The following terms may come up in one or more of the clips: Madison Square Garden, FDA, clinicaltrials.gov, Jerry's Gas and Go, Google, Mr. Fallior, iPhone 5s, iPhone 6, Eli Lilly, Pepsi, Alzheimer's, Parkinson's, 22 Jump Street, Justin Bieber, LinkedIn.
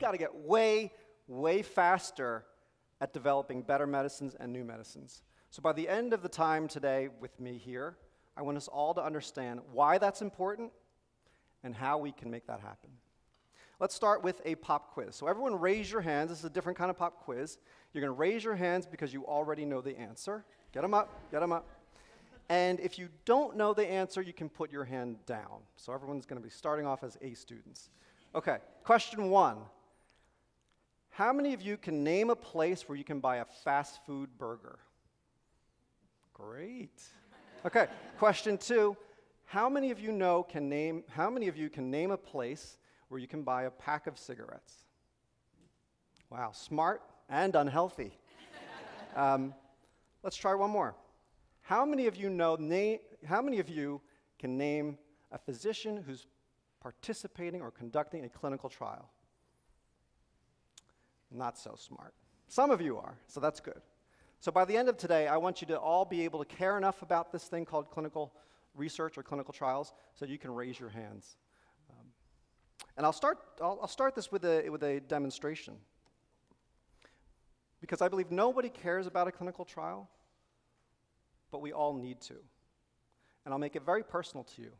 got to get way, way faster at developing better medicines and new medicines. So by the end of the time today with me here, I want us all to understand why that's important and how we can make that happen. Let's start with a pop quiz. So everyone raise your hands. This is a different kind of pop quiz. You're going to raise your hands because you already know the answer. Get them up. Get them up. And if you don't know the answer, you can put your hand down. So everyone's going to be starting off as A students. Okay, question one. How many of you can name a place where you can buy a fast food burger? Great. Okay, question two. How many of you can name a place where you can buy a pack of cigarettes? Wow, smart and unhealthy. Let's try one more. How many of you can name a physician who's participating or conducting a clinical trial? Not so smart. Some of you are, so that's good. So by the end of today, I want you to all be able to care enough about this thing called clinical research or clinical trials so you can raise your hands. And I'll start this with a demonstration, because I believe nobody cares about a clinical trial, but we all need to. And I'll make it very personal to you.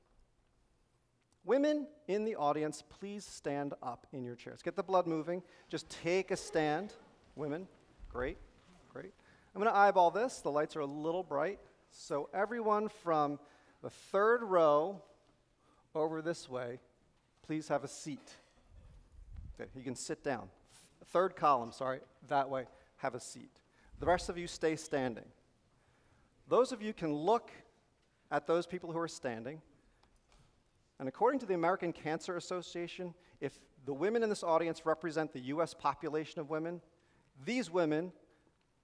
Women in the audience, please stand up in your chairs. Get the blood moving. Just take a stand. Women, great, great. I'm going to eyeball this. The lights are a little bright. So everyone from the third row over this way, please have a seat. Okay, you can sit down. Third column, sorry, that way, have a seat. The rest of you stay standing. Those of you can look at those people who are standing, and according to the American Cancer Association, if the women in this audience represent the US population of women, these women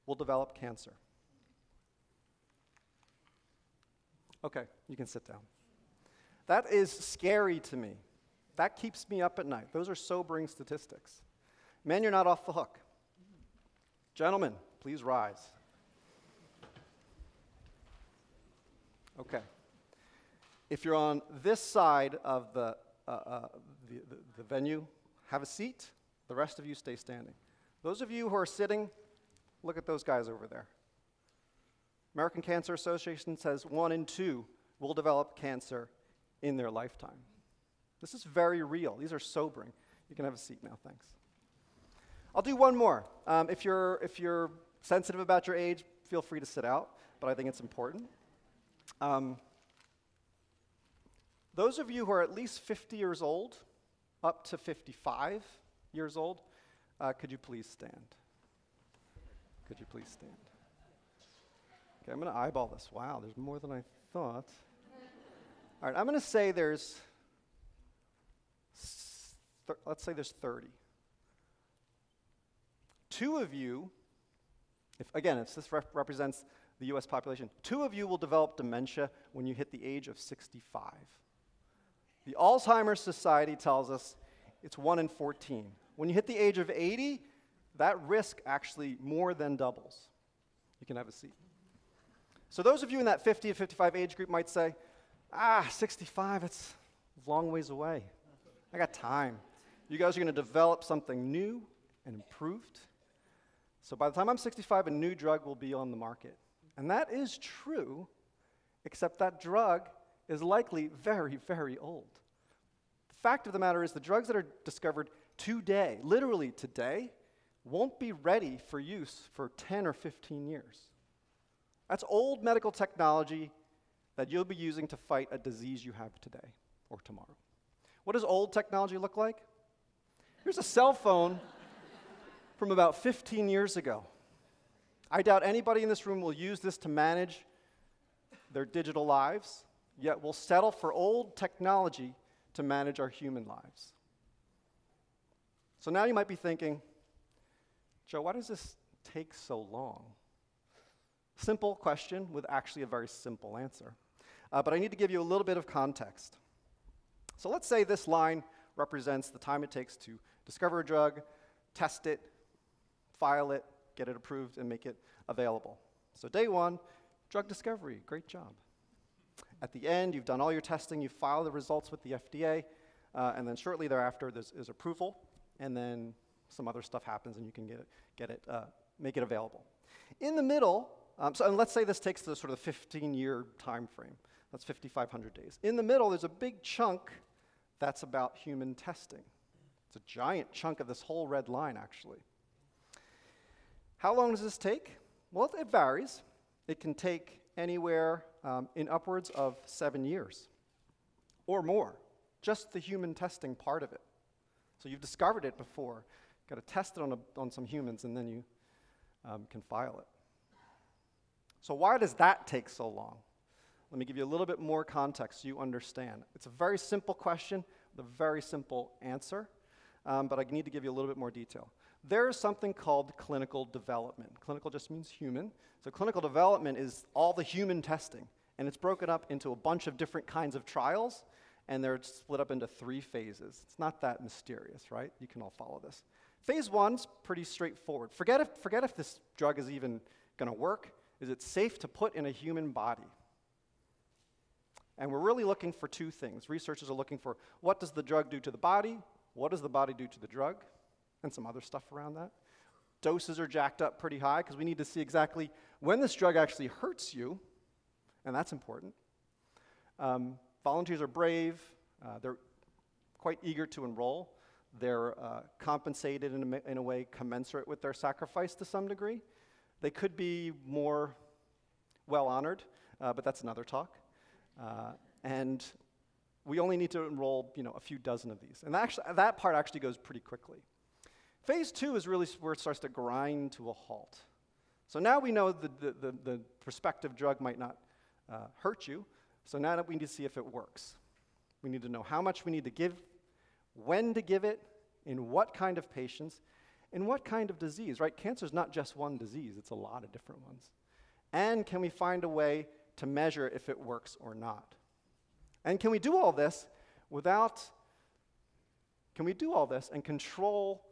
will develop cancer. Okay, you can sit down. That is scary to me. That keeps me up at night. Those are sobering statistics. Men, you're not off the hook. Gentlemen, please rise. Okay. If you're on this side of the venue, have a seat. The rest of you stay standing. Those of you who are sitting, look at those guys over there. American Cancer Association says 1 in 2 will develop cancer in their lifetime. This is very real. These are sobering. You can have a seat now, thanks. I'll do one more. If you're sensitive about your age, feel free to sit out, but I think it's important. Those of you who are at least 50 years old, up to 55 years old, could you please stand? Could you please stand? Okay, I'm going to eyeball this. Wow, there's more than I thought. All right, I'm going to say let's say there's 30. Two of you, if this represents the US population, two of you will develop dementia when you hit the age of 65. The Alzheimer's Society tells us it's 1 in 14. When you hit the age of 80, that risk actually more than doubles. You can have a seat. So those of you in that 50 to 55 age group might say, 65, it's a long ways away. I got time. You guys are going to develop something new and improved. So by the time I'm 65, a new drug will be on the market. And that is true, except that drug is likely very, very old. The fact of the matter is the drugs that are discovered today, literally today, won't be ready for use for 10 or 15 years. That's old medical technology that you'll be using to fight a disease you have today or tomorrow. What does old technology look like? Here's a cell phone from about 15 years ago. I doubt anybody in this room will use this to manage their digital lives, yet we'll settle for old technology to manage our human lives. So now you might be thinking, Joe, why does this take so long? Simple question with actually a very simple answer. But I need to give you a little bit of context. So let's say this line represents the time it takes to discover a drug, test it, file it, get it approved, and make it available. So day one, drug discovery, great job. At the end, you've done all your testing, you file the results with the FDA, and then shortly thereafter, there's approval. and then some other stuff happens, and you can make it available. In the middle, and let's say this takes the sort of 15-year time frame. That's 5,500 days. In the middle, there's a big chunk that's about human testing. It's a giant chunk of this whole red line, actually. How long does this take? Well, it varies. It can take anywhere in upwards of 7 years or more, just the human testing part of it. So you've discovered it before. You've got to test it on some humans, and then you can file it. So why does that take so long? Let me give you a little bit more context so you understand. It's a very simple question with a very simple answer, but I need to give you a little bit more detail. There is something called clinical development. Clinical just means human. So clinical development is all the human testing, and it's broken up into a bunch of different kinds of trials, and they're split up into 3 phases. It's not that mysterious, right? You can all follow this. Phase 1's pretty straightforward. Forget if this drug is even going to work. Is it safe to put in a human body? And we're really looking for 2 things. Researchers are looking for what does the drug do to the body, what does the body do to the drug, and some other stuff around that. Doses are jacked up pretty high because we need to see exactly when this drug actually hurts you, and that's important. Volunteers are brave. They're quite eager to enroll. They're compensated in a way commensurate with their sacrifice to some degree. They could be more well-honored, but that's another talk. And we only need to enroll, a few dozen of these. And that part actually goes pretty quickly. Phase 2 is really where it starts to grind to a halt. So now we know the prospective drug might not hurt you. So now that we need to see if it works. We need to know how much we need to give, when to give it, in what kind of patients, in what kind of disease, right? Cancer is not just one disease. It's a lot of different ones. And can we find a way to measure if it works or not? And can we do all this and control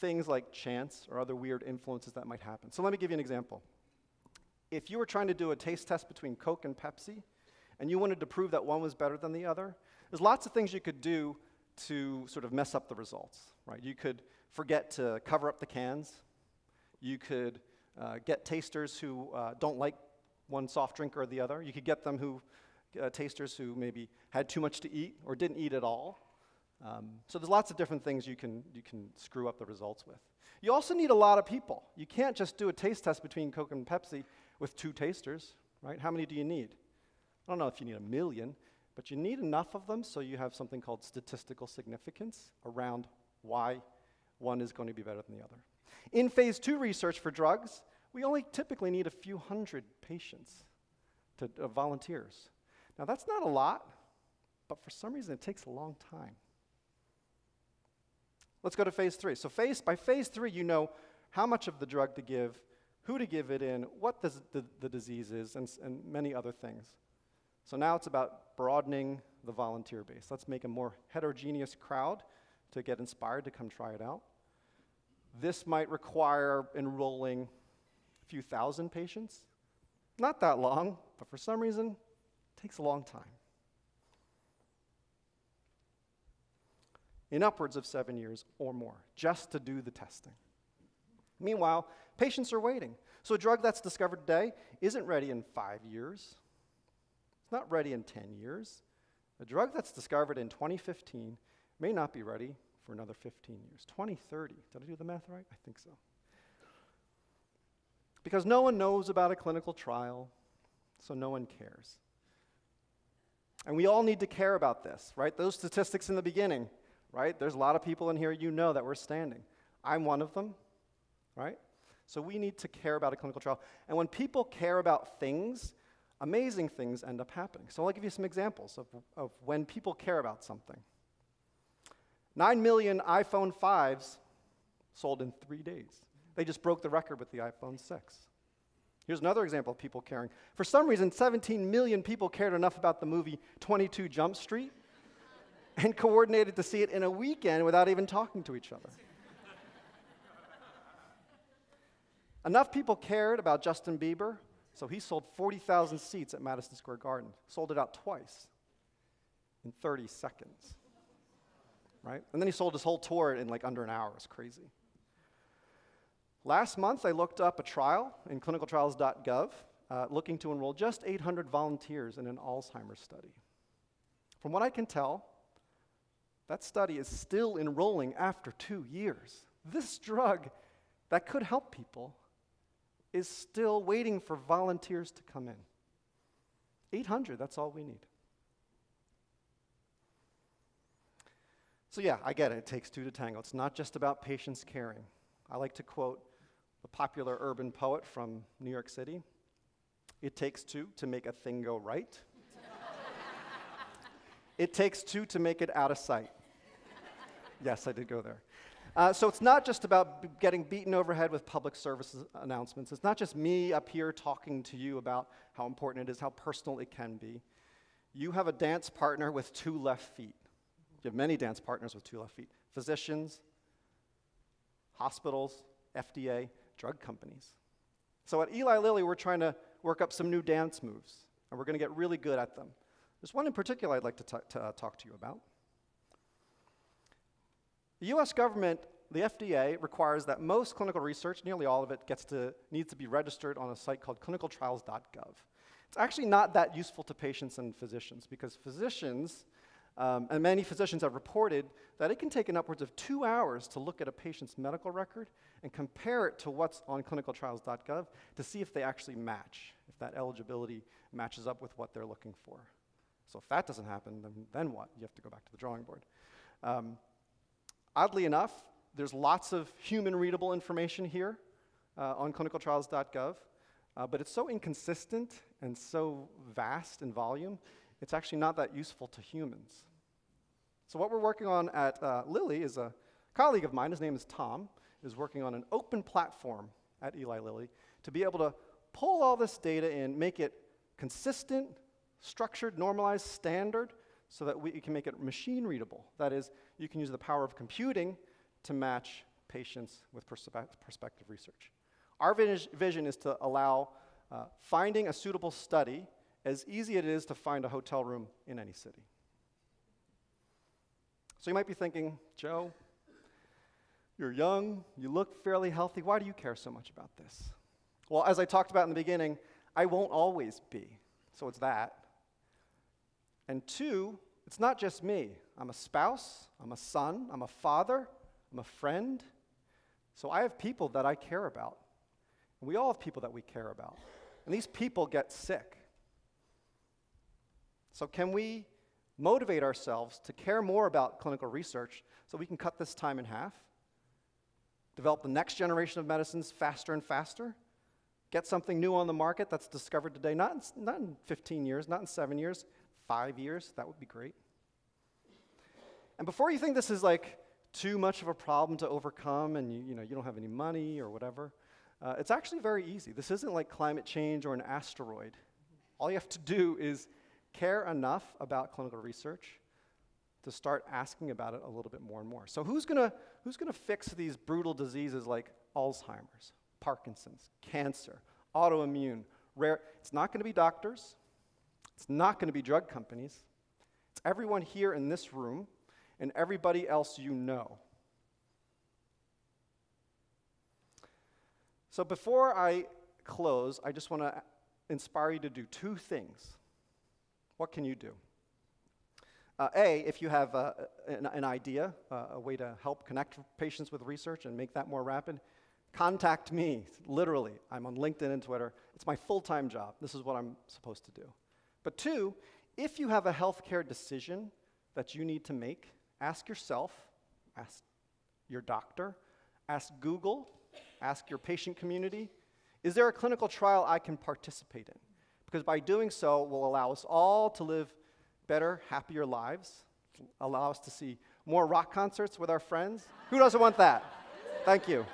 things like chance or other weird influences that might happen? So let me give you an example. If you were trying to do a taste test between Coke and Pepsi, and you wanted to prove that one was better than the other, there's lots of things you could do to sort of mess up the results, right? You could forget to cover up the cans. You could get tasters who don't like one soft drink or the other. You could get them tasters who maybe had too much to eat or didn't eat at all. So there's lots of different things you can screw up the results with. You also need a lot of people. You can't just do a taste test between Coke and Pepsi with 2 tasters, right? How many do you need? I don't know if you need 1 million, but you need enough of them so you have something called statistical significance around why one is going to be better than the other. In phase 2 research for drugs, we only typically need a few hundred patients, volunteers. Now that's not a lot, but for some reason it takes a long time. Let's go to phase 3. So by phase 3, you know how much of the drug to give, who to give it in, what the disease is, and many other things. So now it's about broadening the volunteer base. Let's make a more heterogeneous crowd to get inspired to come try it out. This might require enrolling a few thousand patients. Not that long, but for some reason, it takes a long time. In upwards of 7 years or more, just to do the testing. Meanwhile, patients are waiting. So a drug that's discovered today isn't ready in 5 years. It's not ready in 10 years. A drug that's discovered in 2015 may not be ready for another 15 years. 2030. Did I do the math right? I think so. Because no one knows about a clinical trial, so no one cares. And we all need to care about this, right? Those statistics in the beginning, right? There's a lot of people in here that we're standing. I'm one of them, right? So we need to care about a clinical trial. And when people care about things, amazing things end up happening. So I'll give you some examples of when people care about something. 9 million iPhone 5s sold in 3 days. They just broke the record with the iPhone 6. Here's another example of people caring. For some reason, 17 million people cared enough about the movie 22 Jump Street and coordinated to see it in a weekend without even talking to each other. Enough people cared about Justin Bieber, so he sold 40,000 seats at Madison Square Garden, sold it out twice in 30 seconds. right? And then he sold his whole tour in like under an hour. It's crazy. Last month, I looked up a trial in clinicaltrials.gov looking to enroll just 800 volunteers in an Alzheimer's study. From what I can tell, that study is still enrolling after 2 years. This drug that could help people is still waiting for volunteers to come in. 800, that's all we need. So yeah, I get it. It takes two to tango. It's not just about patients caring. I like to quote a popular urban poet from New York City. It takes two to make a thing go right. It takes two to make it out of sight. Yes, I did go there. So it's not just about getting beaten overhead with public service announcements. It's not just me up here talking to you about how important it is, how personal it can be. You have a dance partner with two left feet. You have many dance partners with two left feet. Physicians, hospitals, FDA, drug companies. So at Eli Lilly, we're trying to work up some new dance moves, and we're going to get really good at them. There's one in particular I'd like to talk to you about. The US government, the FDA, requires that most clinical research, nearly all of it, needs to be registered on a site called clinicaltrials.gov. It's actually not that useful to patients and physicians, because physicians, and many physicians have reported that it can take an upwards of 2 hours to look at a patient's medical record and compare it to what's on clinicaltrials.gov to see if they actually match, if that eligibility matches up with what they're looking for. So if that doesn't happen, then what? You have to go back to the drawing board. Oddly enough, there's lots of human-readable information here on clinicaltrials.gov, but it's so inconsistent and so vast in volume, it's actually not that useful to humans. So what we're working on at Lilly is a colleague of mine, his name is Tom, is working on an open platform at Eli Lilly to be able to pull all this data in, make it consistent, structured, normalized, standard, so that you can make it machine readable. That is, you can use the power of computing to match patients with prospective research. Our vision is to allow finding a suitable study as easy as it is to find a hotel room in any city. So you might be thinking, Joe, you're young, you look fairly healthy, why do you care so much about this? Well, as I talked about in the beginning, I won't always be, so it's that. And two, it's not just me. I'm a spouse, I'm a son, I'm a father, I'm a friend. So I have people that I care about. And we all have people that we care about. And these people get sick. So can we motivate ourselves to care more about clinical research so we can cut this time in half, develop the next generation of medicines faster and faster, get something new on the market that's discovered today, not in 15 years, not in 7 years, 5 years, that would be great. And before you think this is like too much of a problem to overcome and you don't have any money or whatever, it's actually very easy. This isn't like climate change or an asteroid. All you have to do is care enough about clinical research to start asking about it a little bit more and more. So who's gonna fix these brutal diseases like Alzheimer's, Parkinson's, cancer, autoimmune, rare? It's not gonna be doctors. It's not going to be drug companies. It's everyone here in this room and everybody else you know. So before I close, I just want to inspire you to do two things. What can you do? A, if you have an idea, a way to help connect patients with research and make that more rapid, contact me, literally. I'm on LinkedIn and Twitter. It's my full-time job. This is what I'm supposed to do. But two, if you have a healthcare decision that you need to make, ask yourself, ask your doctor, ask Google, ask your patient community, is there a clinical trial I can participate in? Because by doing so, will allow us all to live better, happier lives, allow us to see more rock concerts with our friends. Who doesn't want that? Thank you.